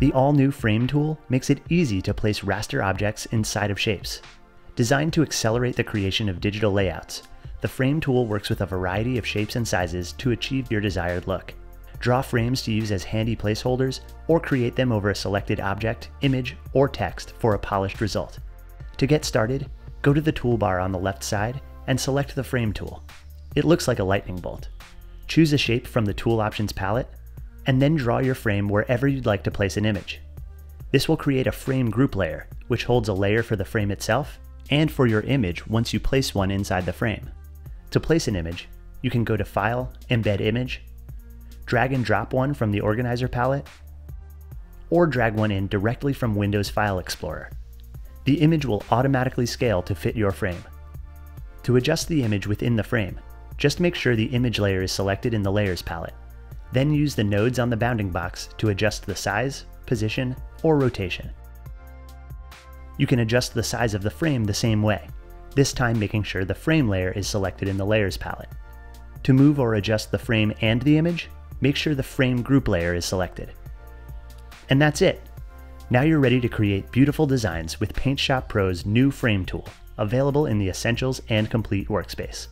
The all-new Frame Tool makes it easy to place raster objects inside of shapes. Designed to accelerate the creation of digital layouts, the Frame Tool works with a variety of shapes and sizes to achieve your desired look. Draw frames to use as handy placeholders or create them over a selected object, image, or text for a polished result. To get started, go to the toolbar on the left side and select the Frame Tool. It looks like a lightning bolt. Choose a shape from the Tool Options palette, and then draw your frame wherever you'd like to place an image. This will create a frame group layer, which holds a layer for the frame itself and for your image once you place one inside the frame. To place an image, you can go to File, Embed Image, drag and drop one from the Organizer palette, or drag one in directly from Windows File Explorer. The image will automatically scale to fit your frame. To adjust the image within the frame, just make sure the image layer is selected in the Layers palette. Then use the nodes on the bounding box to adjust the size, position, or rotation. You can adjust the size of the frame the same way, this time making sure the frame layer is selected in the Layers palette. To move or adjust the frame and the image, make sure the frame group layer is selected. And that's it! Now you're ready to create beautiful designs with Paint Shop Pro's new Frame Tool, available in the Essentials and Complete workspace.